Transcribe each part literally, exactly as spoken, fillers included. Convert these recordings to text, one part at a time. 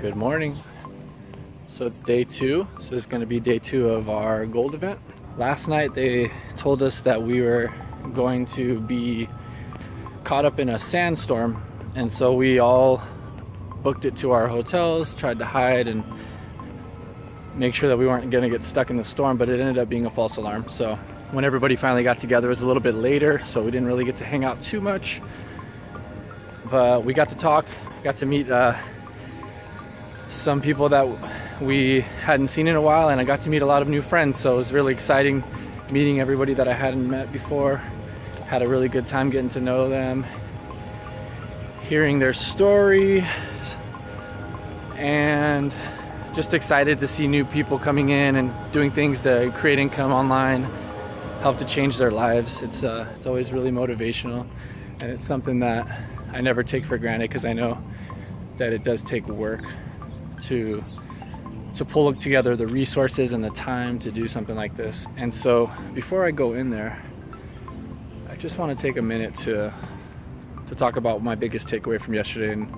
Good morning. So it's day two. So it's going to be day two of our gold event. Last night they told us that we were going to be caught up in a sandstorm, and so we all booked it to our hotels, tried to hide and make sure that we weren't going to get stuck in the storm, but it ended up being a false alarm. So when everybody finally got together, it was a little bit later, so we didn't really get to hang out too much. But we got to talk, got to meet uh, some people that we hadn't seen in a while, and I got to meet a lot of new friends, so it was really exciting meeting everybody that I hadn't met before. Had a really good time getting to know them, hearing their story, and just excited to see new people coming in and doing things to create income online, help to change their lives. It's, uh, it's always really motivational, and it's something that I never take for granted, because I know that it does take work to to pull together the resources and the time to do something like this. And so before I go in there, I just want to take a minute to to talk about my biggest takeaway from yesterday, and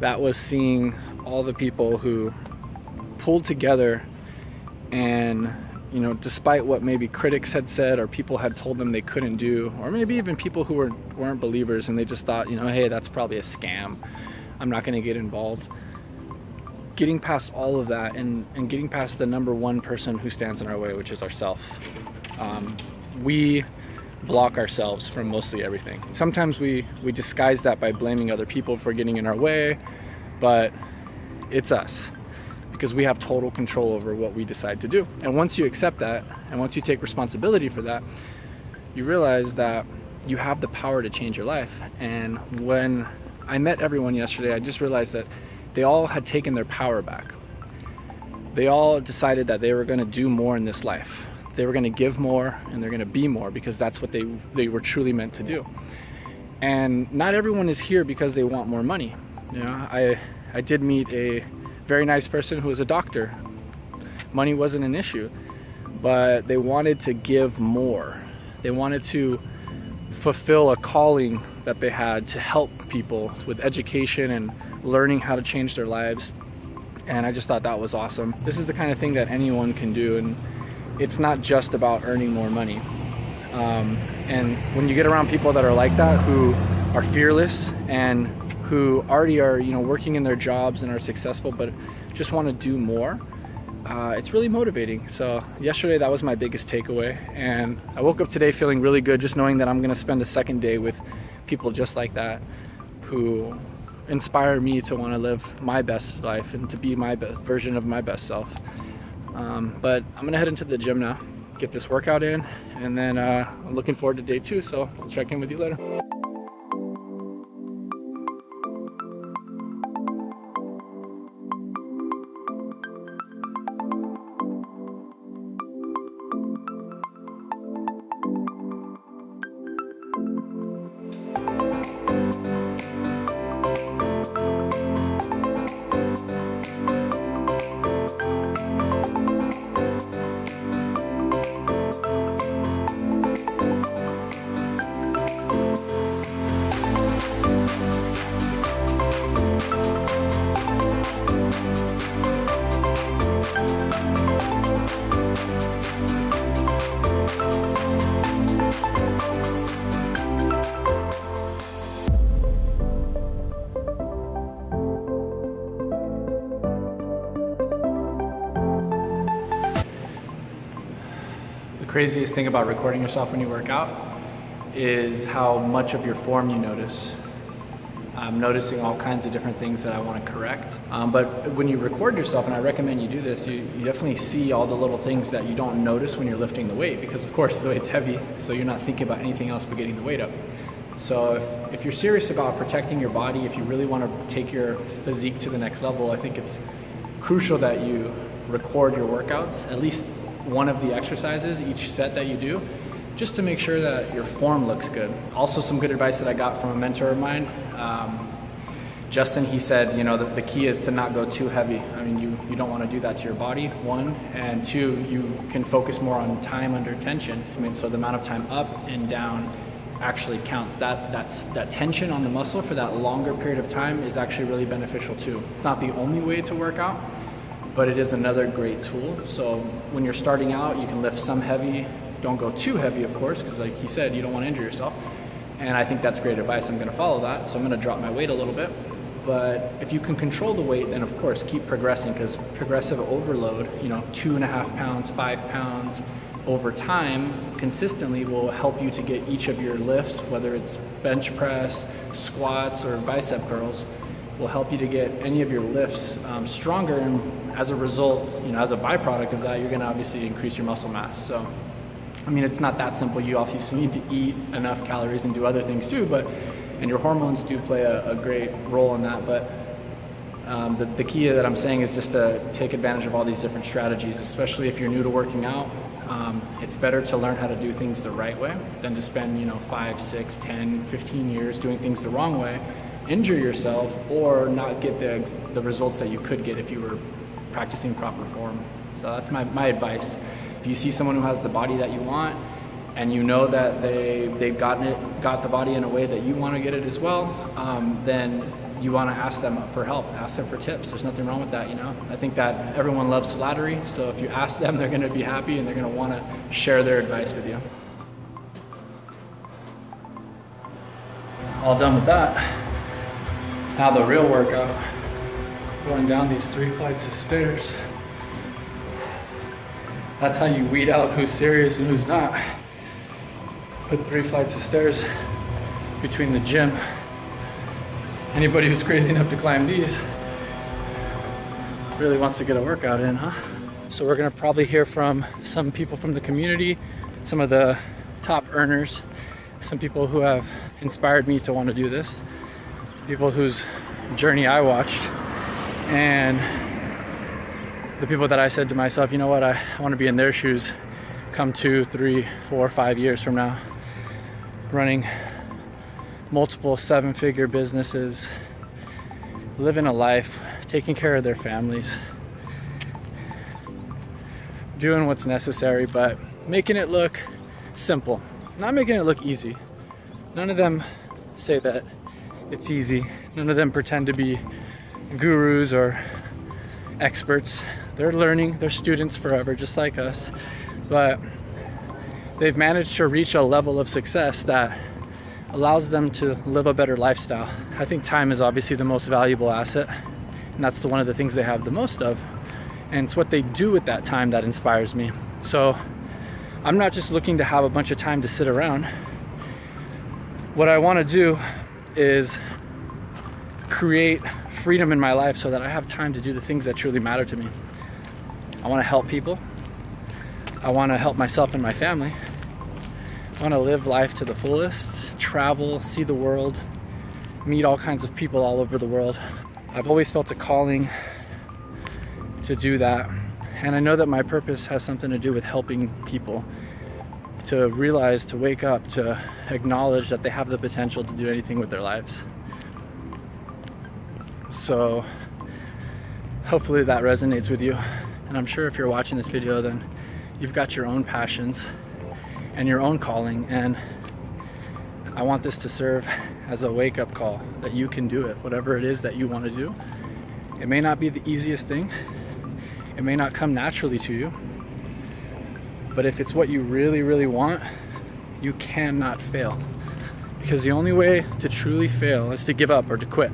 that was seeing all the people who pulled together and, you know, despite what maybe critics had said or people had told them they couldn't do, or maybe even people who were, weren't believers and they just thought, you know, hey, that's probably a scam, I'm not going to get involved. Getting past all of that and, and getting past the number one person who stands in our way, which is ourselves. Um, we block ourselves from mostly everything. Sometimes we, we disguise that by blaming other people for getting in our way, but it's us, because we have total control over what we decide to do. And once you accept that, and once you take responsibility for that, you realize that you have the power to change your life. And when I met everyone yesterday, I just realized that they all had taken their power back. They all decided that they were gonna do more in this life. They were gonna give more, and they're gonna be more, because that's what they, they were truly meant to do. And not everyone is here because they want more money. You know, I, I did meet a very nice person who was a doctor. Money wasn't an issue, but they wanted to give more. They wanted to fulfill a calling that they had to help people with education and learning how to change their lives. And I just thought that was awesome. This is the kind of thing that anyone can do, and it's not just about earning more money. Um, and when you get around people that are like that, who are fearless and who already are, you know, working in their jobs and are successful, but just want to do more. Uh, it's really motivating. So yesterday, that was my biggest takeaway. And I woke up today feeling really good, just knowing that I'm going to spend a second day with people just like that, who inspire me to want to live my best life and to be my best version of my best self. Um, but I'm going to head into the gym now, get this workout in, and then uh, I'm looking forward to day two. So I'll check in with you later. The craziest thing about recording yourself when you work out is how much of your form you notice. I'm noticing all kinds of different things that I want to correct. Um, but when you record yourself, and I recommend you do this, you, you definitely see all the little things that you don't notice when you're lifting the weight, because of course the weight's heavy, so you're not thinking about anything else but getting the weight up. So if, if you're serious about protecting your body, if you really want to take your physique to the next level, I think it's crucial that you record your workouts, at least one of the exercises each set that you do, just to make sure that your form looks good. Also, some good advice that I got from a mentor of mine, um, Justin, he said, you know, the, the key is to not go too heavy. I mean, you, you don't want to do that to your body, one, and two, you can focus more on time under tension. I mean, so the amount of time up and down actually counts. That, that's, that tension on the muscle for that longer period of time is actually really beneficial too. It's not the only way to work out, but it is another great tool. So when you're starting out, you can lift some heavy. Don't go too heavy, of course, because like he said, you don't want to injure yourself. And I think that's great advice. I'm going to follow that. So I'm going to drop my weight a little bit. But if you can control the weight, then of course keep progressing, because progressive overload, you know, two and a half pounds, five pounds over time consistently will help you to get each of your lifts, whether it's bench press, squats, or bicep curls, will help you to get any of your lifts um, stronger. And as a result, you know, as a byproduct of that, you're going to obviously increase your muscle mass. So, I mean, it's not that simple. You obviously need to eat enough calories and do other things too, but and your hormones do play a, a great role in that. But um, the, the key that I'm saying is just to take advantage of all these different strategies, especially if you're new to working out. Um, it's better to learn how to do things the right way than to spend, you know, five, six, ten, fifteen years doing things the wrong way, injure yourself, or not get the, the results that you could get if you were practicing proper form. So that's my, my advice. If you see someone who has the body that you want, and you know that they, they've gotten it, got the body in a way that you want to get it as well, um, then you want to ask them for help, ask them for tips. There's nothing wrong with that, you know? I think that everyone loves flattery, so if you ask them, they're going to be happy and they're going to want to share their advice with you. All done with that. Now the real workout, going down these three flights of stairs. That's how you weed out who's serious and who's not. Put three flights of stairs between the gym. Anybody who's crazy enough to climb these really wants to get a workout in, huh? So we're gonna probably hear from some people from the community, some of the top earners, some people who have inspired me to want to do this, people whose journey I watched, and the people that I said to myself, you know what, I, I want to be in their shoes come two, three, four, five years from now, running multiple seven-figure businesses, living a life, taking care of their families, doing what's necessary, but making it look simple, not making it look easy. None of them say that it's easy. None of them pretend to be gurus or experts. They're learning, they're students forever, just like us. But they've managed to reach a level of success that allows them to live a better lifestyle. I think time is obviously the most valuable asset, and that's the one of the things they have the most of. And it's what they do with that time that inspires me. So I'm not just looking to have a bunch of time to sit around. What I want to do is create freedom in my life so that I have time to do the things that truly matter to me. I want to help people. I want to help myself and my family. I want to live life to the fullest, travel, see the world, meet all kinds of people all over the world. I've always felt a calling to do that. And I know that my purpose has something to do with helping people to realize, to wake up, to acknowledge that they have the potential to do anything with their lives. So hopefully that resonates with you. And I'm sure if you're watching this video, then you've got your own passions and your own calling. And I want this to serve as a wake-up call that you can do it, whatever it is that you want to do. It may not be the easiest thing. It may not come naturally to you. But if it's what you really, really want, you cannot fail. Because the only way to truly fail is to give up or to quit.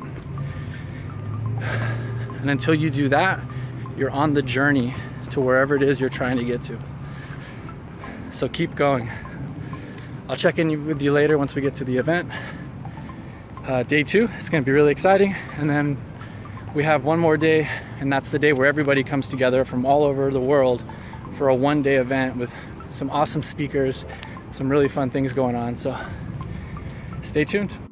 And until you do that, you're on the journey to wherever it is you're trying to get to. So keep going. I'll check in with you later once we get to the event. Uh, day two, it's gonna be really exciting. And then we have one more day, and that's the day where everybody comes together from all over the world for a one day event with some awesome speakers, some really fun things going on. So stay tuned.